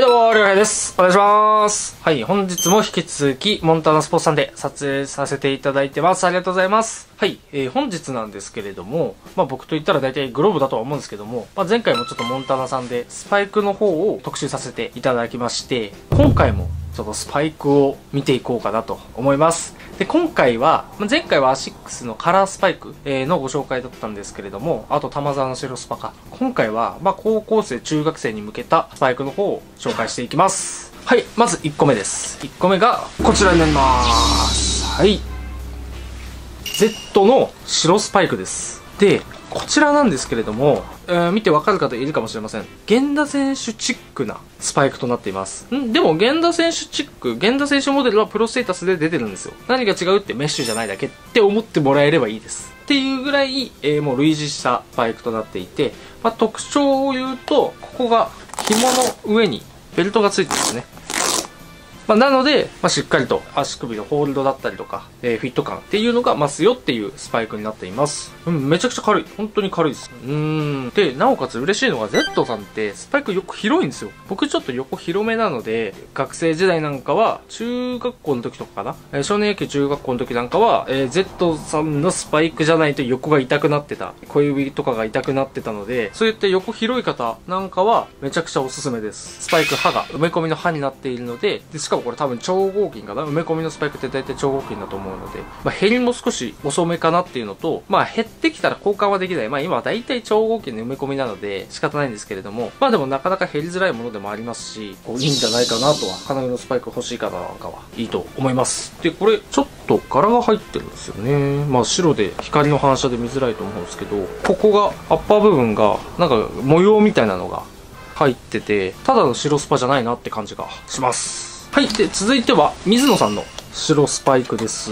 はいどうも、りょうへいです。お願いします。はい、本日も引き続き、モンタナスポーツさんで撮影させていただいてます。ありがとうございます。はい、本日なんですけれども、僕と言ったら大体グローブだとは思うんですけども、前回もちょっとモンタナさんでスパイクの方を特集させていただきまして、今回もちょっとスパイクを見ていこうかなと思います。で、今回は、前回はアシックスのカラースパイクのご紹介だったんですけれども、あと玉沢の白スパか。今回は、高校生、中学生に向けたスパイクの方を紹介していきます。はい、まず1個目です。1個目がこちらになります。はい。Z の白スパイクです。で、こちらなんですけれども、見てわかる方いるかもしれません。源田選手チックなスパイクとなっています。でも源田選手チック、源田選手モデルはプロステータスで出てるんですよ。何が違うってメッシュじゃないだけって思ってもらえればいいです。っていうぐらい、もう類似したスパイクとなっていて、特徴を言うと、ここが紐の上にベルトがついてるんですね。なので、しっかりと足首のホールドだったりとか、フィット感っていうのが増すよっていうスパイクになっています。めちゃくちゃ軽い。本当に軽いです。で、なおかつ嬉しいのが Z さんってスパイク横広いんですよ。僕ちょっと横広めなので、学生時代なんかは、中学校の時とかかな、少年野球中学校の時なんかは、Z さんのスパイクじゃないと横が痛くなってた。小指とかが痛くなってたので、そういった横広い方なんかはめちゃくちゃおすすめです。スパイク刃が埋め込みの刃になっているので、しかもこれ多分超合金かな、埋め込みのスパイクって大体超合金だと思うので、減りも少し遅めかなっていうのと、減ってきたら交換はできない。今は大体超合金の埋め込みなので仕方ないんですけれども、でもなかなか減りづらいものでもありますし、いいんじゃないかなとは、金具のスパイク欲しい方なんかはいいと思います。で、これちょっと柄が入ってるんですよね。白で光の反射で見づらいと思うんですけど、ここが、アッパー部分が、なんか模様みたいなのが入ってて、ただの白スパじゃないなって感じがします。はい。で、続いては、水野さんの白スパイクです。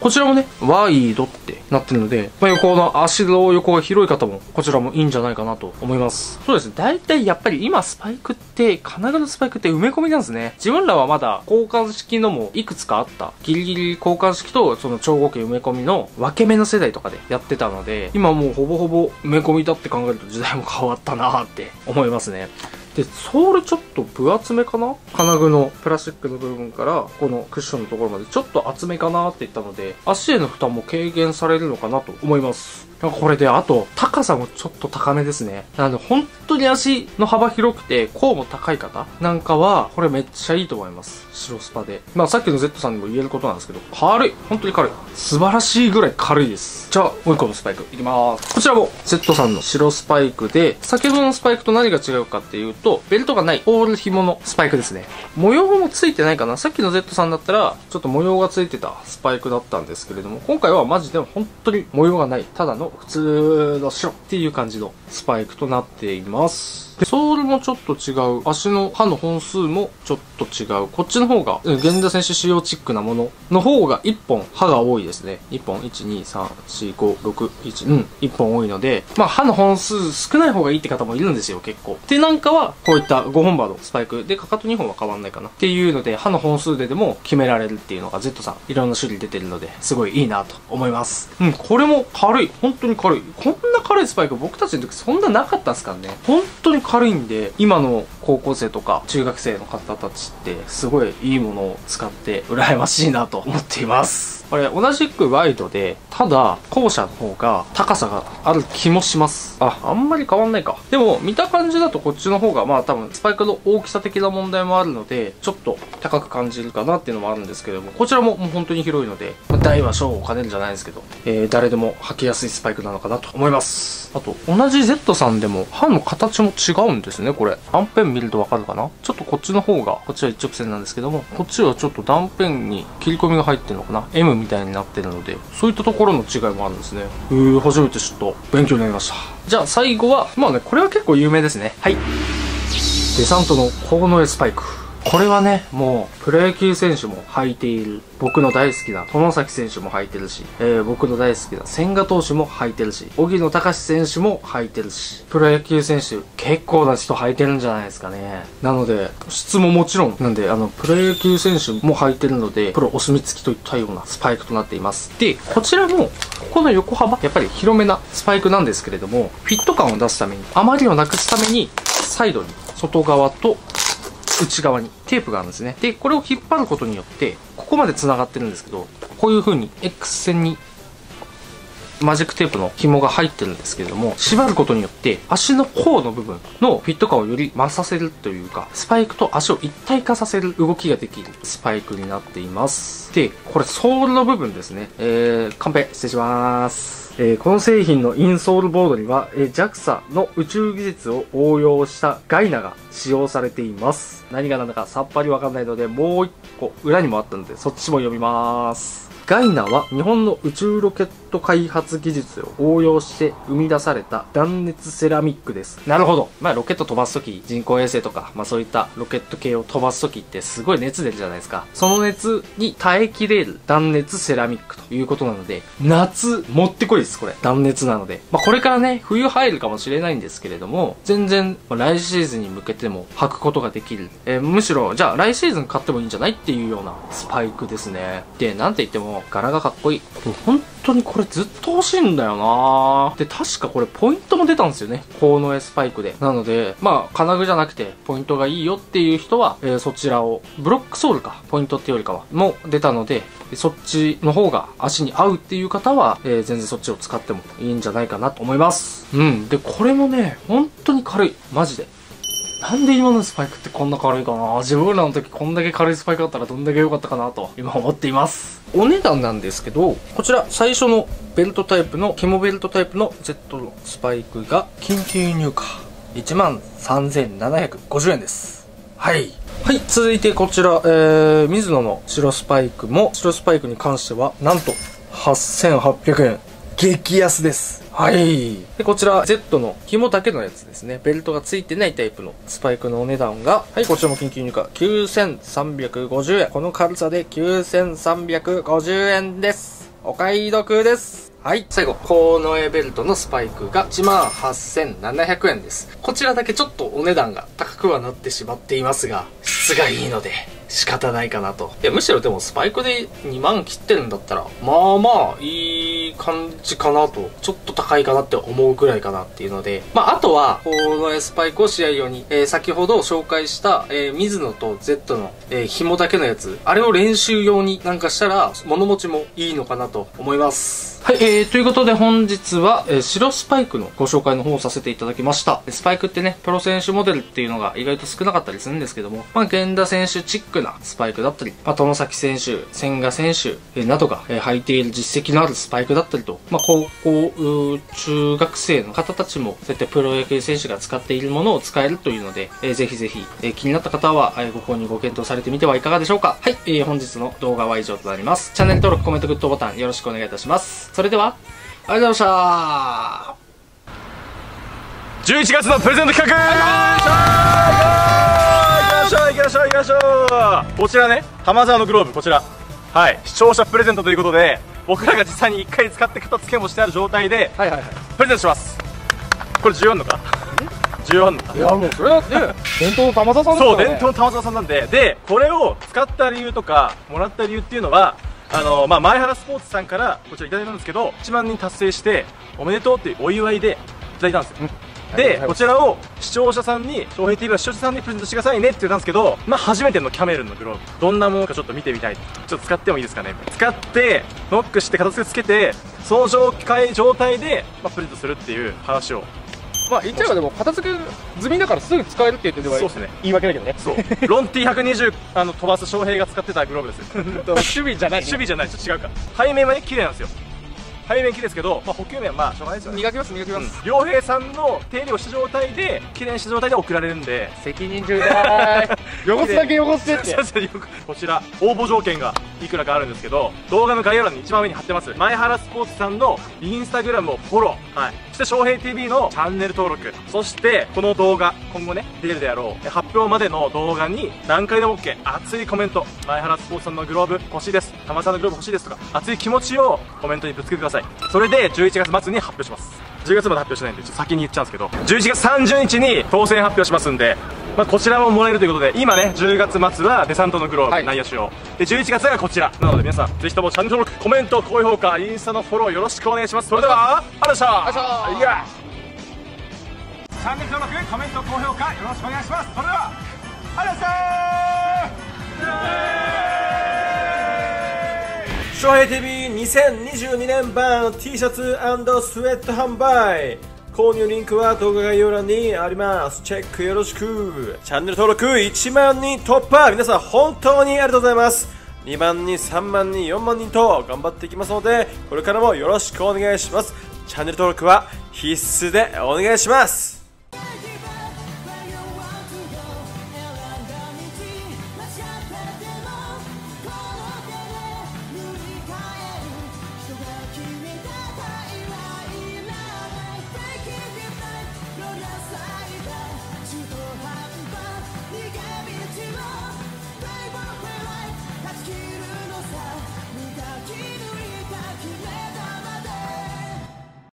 こちらもね、ワイドってなってるので、横の足の横が広い方も、こちらもいいんじゃないかなと思います。そうですね。大体やっぱり今スパイクって、金具のスパイクって埋め込みなんですね。自分らはまだ交換式のもいくつかあった。ギリギリ交換式とその超合金埋め込みの分け目の世代とかでやってたので、今もうほぼほぼ埋め込みだって考えると時代も変わったなーって思いますね。で、ソールちょっと分厚めかな？金具のプラスチックの部分から、このクッションのところまでちょっと厚めかなって言ったので、足への負担も軽減されるのかなと思います。これで、あと、高さもちょっと高めですね。なので、本当に足の幅広くて、甲も高い方なんかは、これめっちゃいいと思います。白スパで。さっきの Z さんにも言えることなんですけど、軽い！本当に軽い。素晴らしいぐらい軽いです。じゃあ、もう一個のスパイクいきます。こちらも Z さんの白スパイクで、先ほどのスパイクと何が違うかっていうと、ベルトがないホール紐のスパイクですね。模様もついてないかな。さっきの Z さんだったらちょっと模様がついてたスパイクだったんですけれども、今回はマジで本当に模様がない、ただの普通の白っていう感じのスパイクとなっています。で、ソールもちょっと違う、足の刃の本数もちょっと違う、こっちの方が源田選手仕様チックなものの方が1本刃が多いですね。1本1234561、1本多いので、刃の本数少ない方がいいって方もいるんですよ、結構。で、なんかはこういった5本刃のスパイクで、かかと2本は変わんないかなっていうので、刃の本数ででも決められるっていうのが Z さん、いろんな種類出てるので、すごいいいなと思います。これも軽い。本当に軽い。こんな軽いスパイク僕たちの時そんななかったんですからね。本当に軽いんで、今の高校生とか中学生の方たちって、すごいいいものを使って羨ましいなと思っています。これ、同じくワイドで、ただ、後者の方が高さがある気もします。あんまり変わんないか。でも、見た感じだとこっちの方が、多分スパイクの大きさ的な問題もあるので、ちょっと高く感じるかなっていうのもあるんですけれども、こちらも本当に広いので、大は小を兼ねるじゃないですけど、誰でも履きやすいスパイクなのかなと思います。あと、同じ Z さんでも、刃の形も違うんですね、これ。断片見るとわかるかな？ちょっとこっちの方が、こっちは一直線なんですけども、こっちはちょっと断片に切り込みが入ってるのかな？ M みたいになってるので、そういったところの違いもあるんですね。初めてちょっと勉強になりました。じゃあ最後は、これは結構有名ですね。はい。デサントのコーノエスパイク。これはね、もう、プロ野球選手も履いている。僕の大好きな外崎選手も履いてるし、僕の大好きな千賀投手も履いてるし、荻野貴史選手も履いてるし、プロ野球選手結構な人履いてるんじゃないですかね。なので、質ももちろん、なんで、プロ野球選手も履いてるので、プロお墨付きといったようなスパイクとなっています。で、こちらも、この横幅、やっぱり広めなスパイクなんですけれども、フィット感を出すために、余りをなくすために、サイドに外側と、内側にテープがあるんですね。で、これを引っ張ることによって、ここまで繋がってるんですけど、こういう風に X 線にマジックテープの紐が入ってるんですけれども、縛ることによって足の甲の部分のフィット感をより増させるというか、スパイクと足を一体化させる動きができるスパイクになっています。で、これソールの部分ですね。カンペ失礼します。この製品のインソールボードには、JAXA の宇宙技術を応用したガイナが使用されています。何が何だかさっぱりわかんないので、もう一個裏にもあったので、そっちも読みます。ガイナは日本の宇宙ロケット開発技術を応用して生み出された断熱セラミックです。なるほど。まあロケット飛ばすとき、人工衛星とか、まあそういったロケット系を飛ばすときってすごい熱出るじゃないですか。その熱に耐えきれる断熱セラミックということなので、夏もってこいです、これ。断熱なので。まあこれからね、冬入るかもしれないんですけれども、全然、まあ、来シーズンに向けても履くことができる。むしろ、じゃあ来シーズン買ってもいいんじゃないっていうようなスパイクですね。で、なんて言っても、柄がかっこいい。本当にこれずっと欲しいんだよな。で、確かこれポイントも出たんですよね。高能エスパイクで。なので、まあ、金具じゃなくてポイントがいいよっていう人は、そちらを、ブロックソールか、ポイントっていうよりかは、も出たので、そっちの方が足に合うっていう方は、全然そっちを使ってもいいんじゃないかなと思います。うん。で、これもね、本当に軽い。マジで。なんで今のスパイクってこんな軽いかな。自分らの時こんだけ軽いスパイクだったらどんだけ良かったかなと今思っています。お値段なんですけど、こちら最初のベルトタイプの、紐ベルトタイプの Z のスパイクが緊急輸入価 13,750 円です。はい。はい、続いてこちら、ミズノの白スパイクも、白スパイクに関してはなんと 8,800 円。激安です。はい。で、こちら、Z の紐だけのやつですね。ベルトが付いてないタイプのスパイクのお値段が、はい、こちらも緊急入荷。9350円。この軽さで9350円です。お買い得です。はい。最後、コーノエベルトのスパイクが 18,700 円です。こちらだけちょっとお値段が高くはなってしまっていますが、質がいいので、仕方ないかなと。いや、むしろでもスパイクで2万切ってるんだったら、まあまあ、いい感じかなと。ちょっと高いかなって思うくらいかなっていうので。まあ、あとは、このスパイクを試合用に、先ほど紹介した、ミズノと Z の、紐だけのやつ、あれを練習用になんかしたら、物持ちもいいのかなと思います。はい、ということで本日は、白スパイクのご紹介の方をさせていただきました。スパイクってね、プロ選手モデルっていうのが意外と少なかったりするんですけども、まあ、源田選手チックなスパイクだったり、まあ、外崎選手、千賀選手、などが、履いている実績のあるスパイクだったりと、まあ、高校、中学生の方たちも、そうやってプロ野球選手が使っているものを使えるというので、ぜひぜひ、気になった方は、ご購入ご検討されてみてはいかがでしょうか。はい、本日の動画は以上となります。チャンネル登録、コメント、グッドボタンよろしくお願いいたします。それでは、ありがとうございました。11月のプレゼント企画こちらね、浜沢のグローブ、こちら、はい、視聴者プレゼントということで、僕らが実際に1回使って片付けもしてある状態で、はいはいはい、プレゼントします。これ需要あんのか需要あんのか。いやもうそれはね、伝統の玉沢さんですよね。そう、伝統の玉沢さんなんで、で、これを使った理由とか、もらった理由っていうのは、まあ、前原スポーツさんからこちらいただいたんですけど、1万人達成して、おめでとうっていうお祝いでいただいたんですよ。うんで、こちらを視聴者さんに、翔平 TV は視聴者さんにプレゼントしてくださいねって言ったんですけど、まあ初めてのキャメルのグローブ、どんなものかちょっと見てみたい。ちょっと使ってもいいですかね。使って、ノックして片付けつけて、その状態で、まあ、プレゼントするっていう話を。まあ言っちゃえばでも片付け済みだからすぐ使えるって言ってでは、そうですね、言い訳だけどね。そう。ロン T120 飛ばす翔平が使ってたグローブです。守備じゃない、ね。守備じゃない、ちょっと違うか。背面はね、綺麗なんですよ。背面綺麗ですけど、まあ、補給面はまあしょうがないですよね。磨きます磨きます。良平さんの手入れをした状態で綺麗にした状態で送られるんで責任重大。汚すだけ汚してって。こちら応募条件がいくらかあるんですけど、動画の概要欄に一番上に貼ってます。前原スポーツさんのインスタグラムをフォロー、はい。そして翔平 TV のチャンネル登録、そしてこの動画今後ね出るであろう発表までの動画に何回でも OK、熱いコメント、前原スポーツさんのグローブ欲しいです、玉さんのグローブ欲しいですとか熱い気持ちをコメントにぶつけてください。それで11月末に発表します。10月まで発表しないんでちょっと先に言っちゃうんですけど、11月30日に当選発表しますんで、まあ、こちらももらえるということで、今ね10月末はデサントのグローブ、はい、内野手をで11月がこちらなので皆さんぜひともチャンネル登録、コメント、高評価、インスタのフォローよろしくお願いします。それではありがとうございました。チャンネル登録、コメント、高評価よろしくお願いします。それでは翔平 TV2022 年版 T シャツ&スウェット販売、購入リンクは動画概要欄にあります。チェックよろしく。チャンネル登録1万人突破、皆さん本当にありがとうございます。2万人3万人4万人と頑張っていきますので、これからもよろしくお願いします。チャンネル登録は必須でお願いします。